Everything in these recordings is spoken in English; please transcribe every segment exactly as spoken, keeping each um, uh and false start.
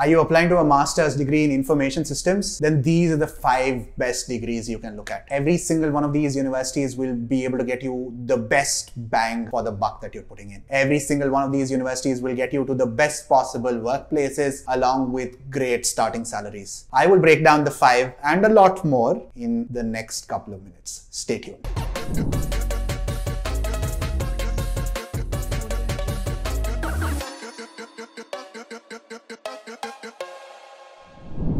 Are you applying to a master's degree in information systems? Then these are the five best degrees you can look at. Every single one of these universities will be able to get you the best bang for the buck that you're putting in. Every single one of these universities will get you to the best possible workplaces along with great starting salaries. I will break down the five and a lot more in the next couple of minutes. Stay tuned.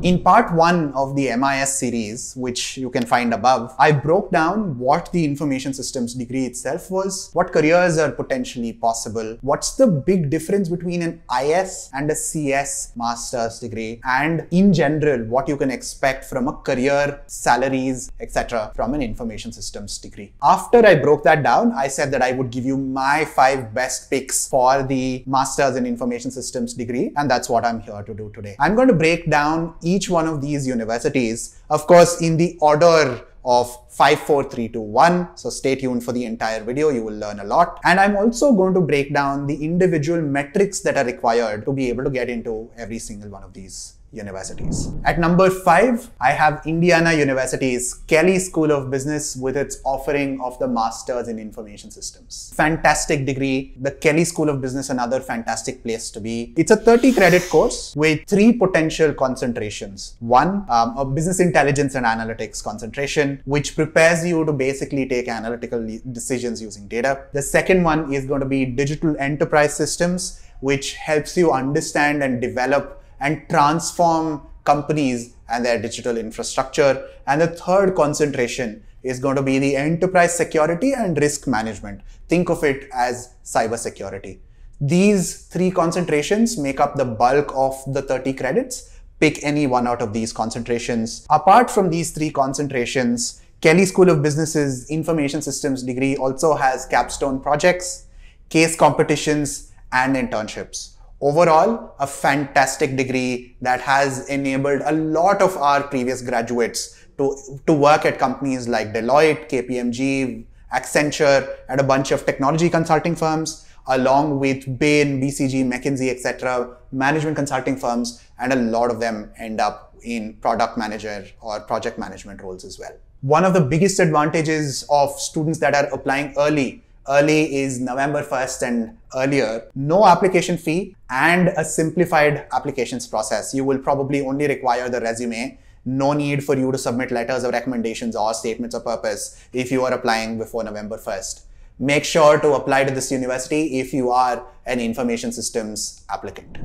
In part one of the M I S series, which you can find above, I broke down what the information systems degree itself was, what careers are potentially possible, what's the big difference between an I S and a C S master's degree, and in general, what you can expect from a career, salaries, et cetera from an information systems degree. After I broke that down, I said that I would give you my five best picks for the master's in information systems degree, and that's what I'm here to do today. I'm going to break down each one of these universities, of course, in the order of five, four, three, two, one. So stay tuned for the entire video. You will learn a lot. And I'm also going to break down the individual metrics that are required to be able to get into every single one of these universities. At number five, I have Indiana University's Kelley School of Business with its offering of the Masters in Information Systems. Fantastic degree. The Kelley School of Business, another fantastic place to be. It's a thirty credit course with three potential concentrations. One, um, a business intelligence and analytics concentration, which prepares you to basically take analytical decisions using data. The second one is going to be digital enterprise systems, which helps you understand and develop and transform companies and their digital infrastructure. And the third concentration is going to be the enterprise security and risk management. Think of it as cybersecurity. These three concentrations make up the bulk of the thirty credits. Pick any one out of these concentrations. Apart from these three concentrations, Kelley School of Business's Information Systems degree also has capstone projects, case competitions, and internships. Overall, a fantastic degree that has enabled a lot of our previous graduates to, to work at companies like Deloitte, K P M G, Accenture, and a bunch of technology consulting firms, along with Bain, B C G, McKinsey, et cetera, management consulting firms, and a lot of them end up in product manager or project management roles as well. One of the biggest advantages of students that are applying early Early is November first and earlier. No application fee and a simplified applications process. You will probably only require the resume. No need for you to submit letters of recommendations or statements of purpose if you are applying before November first. Make sure to apply to this university if you are an information systems applicant.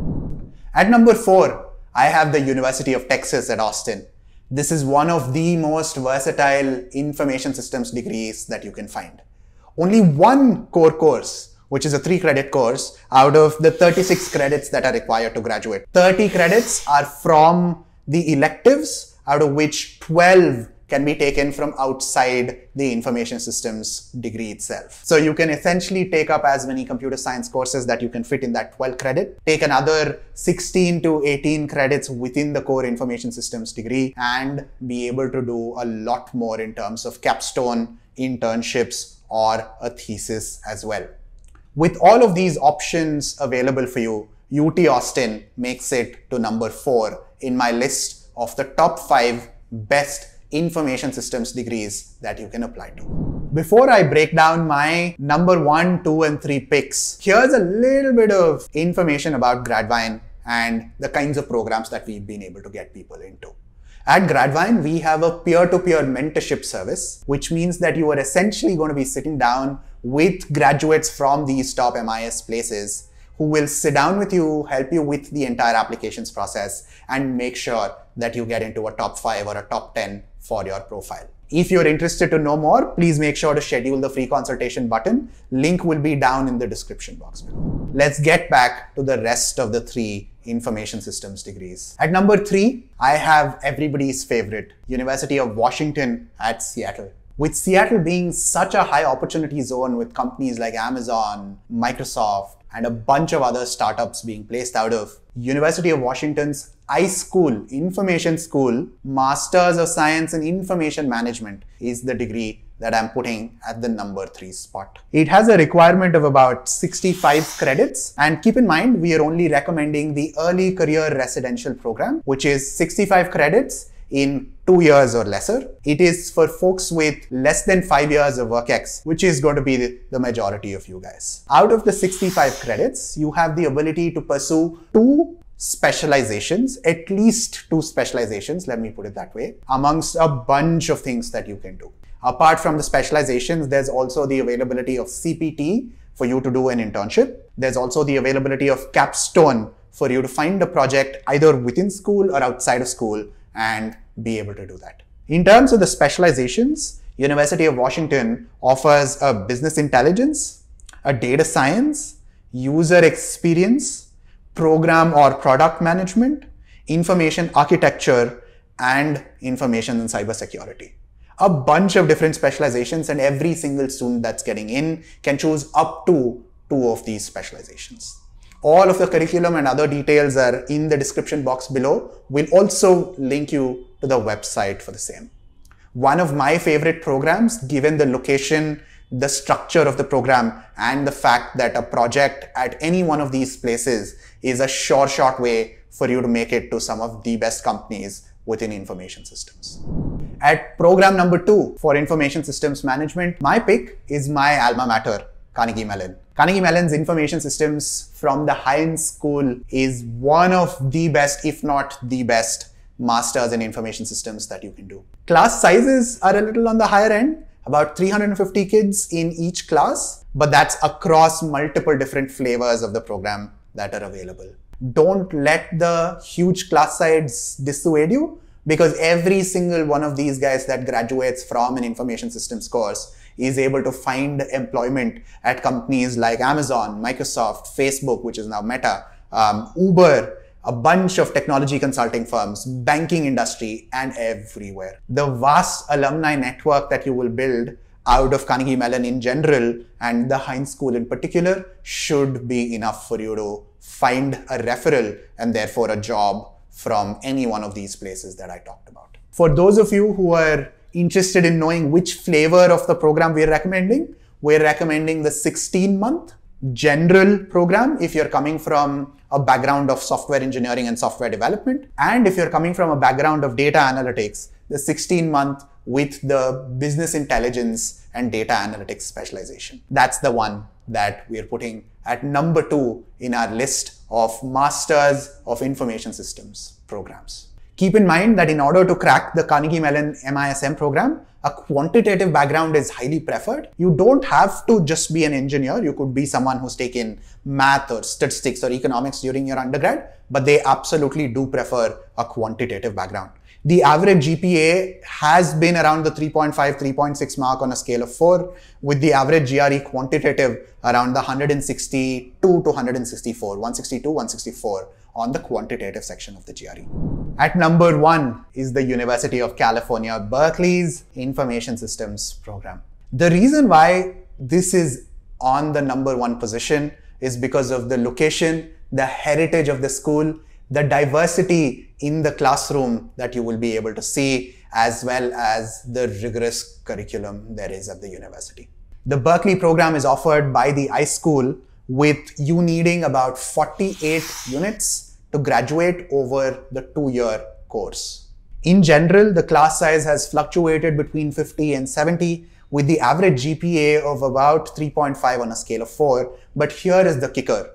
At number four, I have the University of Texas at Austin. This is one of the most versatile information systems degrees that you can find. Only one core course, which is a three credit course, out of the thirty-six credits that are required to graduate. thirty credits are from the electives, out of which twelve can be taken from outside the information systems degree itself. So you can essentially take up as many computer science courses that you can fit in that twelve credit, take another sixteen to eighteen credits within the core information systems degree, and be able to do a lot more in terms of capstone, internships, or a thesis as well. With all of these options available for you, U T Austin makes it to number four in my list of the top five best information systems degrees that you can apply to. Before I break down my number one, two, and three picks, here's a little bit of information about Gradvine and the kinds of programs that we've been able to get people into. At Gradvine, we have a peer-to-peer mentorship service, which means that you are essentially going to be sitting down with graduates from these top M I S places who will sit down with you, help you with the entire applications process, and make sure that you get into a top five or a top ten for your profile. If you're interested to know more, please make sure to schedule the free consultation button. Link will be down in the description box below. Let's get back to the rest of the three information systems degrees. At number three, I have everybody's favorite, University of Washington at Seattle. With Seattle being such a high opportunity zone with companies like Amazon, Microsoft, and a bunch of other startups being placed out of, University of Washington's iSchool, Information School, Masters of Science in Information Management is the degree that I'm putting at the number three spot. It has a requirement of about sixty-five credits. And keep in mind, we are only recommending the early career residential program, which is sixty-five credits in two years or lesser. It is for folks with less than five years of work ex, which is going to be the majority of you guys. Out of the sixty-five credits, you have the ability to pursue two specializations, at least two specializations, let me put it that way, amongst a bunch of things that you can do. Apart from the specializations, there's also the availability of C P T for you to do an internship. There's also the availability of capstone for you to find a project either within school or outside of school and be able to do that. In terms of the specializations, University of Washington offers a business intelligence, a data science, user experience, program or product management, information architecture, and information and cybersecurity. A bunch of different specializations, and every single student that's getting in can choose up to two of these specializations. All of the curriculum and other details are in the description box below. We'll also link you to the website for the same. One of my favorite programs, given the location, the structure of the program, and the fact that a project at any one of these places is a sure shot way for you to make it to some of the best companies within information systems. At program number two for information systems management, my pick is my alma mater, Carnegie Mellon. Carnegie Mellon's information systems from the Heinz School is one of the best, if not the best, masters in information systems that you can do. Class sizes are a little on the higher end, about three hundred fifty kids in each class, but that's across multiple different flavors of the program that are available. Don't let the huge class size dissuade you, because every single one of these guys that graduates from an information systems course is able to find employment at companies like Amazon, Microsoft, Facebook, which is now Meta, um, Uber, a bunch of technology consulting firms, banking industry, and everywhere. The vast alumni network that you will build out of Carnegie Mellon in general and the Heinz School in particular should be enough for you to find a referral and therefore a job from any one of these places that I talked about. For those of you who are interested in knowing which flavor of the program we're recommending, we're recommending the sixteen month general program if you're coming from a background of software engineering and software development. And if you're coming from a background of data analytics, the sixteen month with the business intelligence and data analytics specialization. That's the one that we're putting at number two in our list of Masters of Information Systems programs. Keep in mind that in order to crack the Carnegie Mellon M I S M program, a quantitative background is highly preferred. You don't have to just be an engineer. You could be someone who's taken math or statistics or economics during your undergrad, but they absolutely do prefer a quantitative background. The average G P A has been around the three point five, three point six mark on a scale of four, with the average G R E quantitative around the one hundred sixty-two to one hundred sixty-four, one sixty-two, one sixty-four on the quantitative section of the G R E. At number one is the University of California, Berkeley's Information Systems program. The reason why this is on the number one position is because of the location, the heritage of the school, the diversity in the classroom that you will be able to see, as well as the rigorous curriculum there is at the university. The Berkeley program is offered by the iSchool, with you needing about forty-eight units to graduate over the two-year course. In general, the class size has fluctuated between fifty and seventy, with the average G P A of about three point five on a scale of four. But here is the kicker.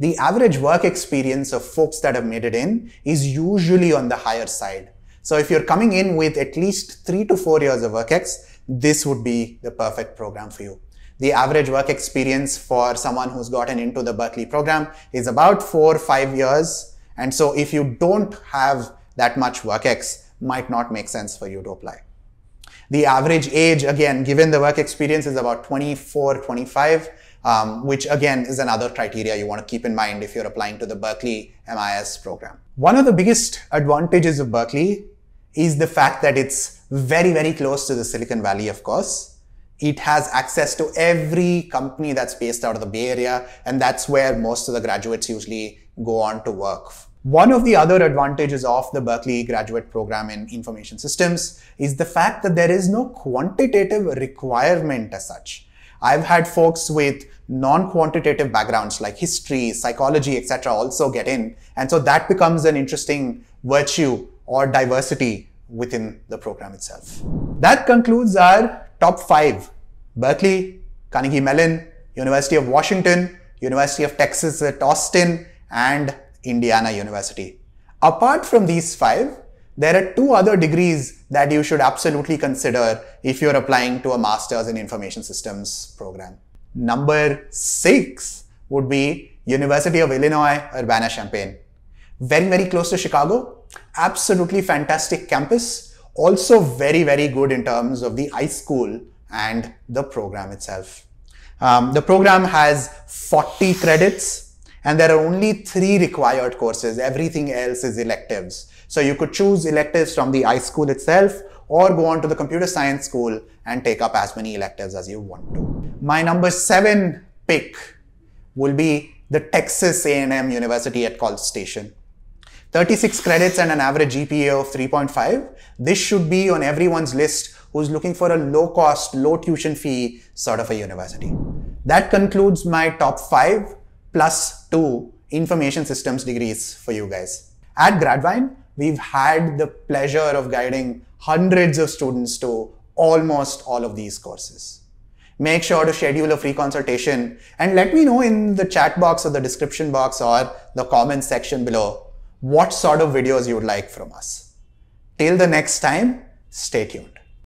The average work experience of folks that have made it in is usually on the higher side. So if you're coming in with at least three to four years of work ex, this would be the perfect program for you. The average work experience for someone who's gotten into the Berkeley program is about four or five years. And so if you don't have that much work ex, might not make sense for you to apply. The average age, again, given the work experience, is about twenty-four, twenty-five. Um, which again is another criteria you want to keep in mind if you're applying to the Berkeley M I S program. One of the biggest advantages of Berkeley is the fact that it's very, very close to the Silicon Valley, of course. It has access to every company that's based out of the Bay Area, and that's where most of the graduates usually go on to work One of the other advantages of the Berkeley graduate program in information systems is the fact that there is no quantitative requirement as such. I've had folks with non-quantitative backgrounds like history, psychology, et cetera also get in, and so that becomes an interesting virtue or diversity within the program itself. That concludes our top five: Berkeley, Carnegie Mellon, University of Washington, University of Texas at Austin, and Indiana University. Apart from these five, there are two other degrees that you should absolutely consider if you're applying to a master's in information systems program. Number six would be University of Illinois Urbana-Champaign. Very, very close to Chicago, absolutely fantastic campus, also very, very good in terms of the iSchool and the program itself. Um, the program has forty credits and there are only three required courses. Everything else is electives. So you could choose electives from the iSchool itself or go on to the computer science school and take up as many electives as you want to. My number seven pick will be the Texas A and M University at College Station. thirty-six credits and an average G P A of three point five. This should be on everyone's list who's looking for a low-cost, low-tuition fee sort of a university. That concludes my top five plus two information systems degrees for you guys. At Gradvine, we've had the pleasure of guiding hundreds of students to almost all of these courses. Make sure to schedule a free consultation and let me know in the chat box or the description box or the comments section below what sort of videos you would like from us. Till the next time, stay tuned.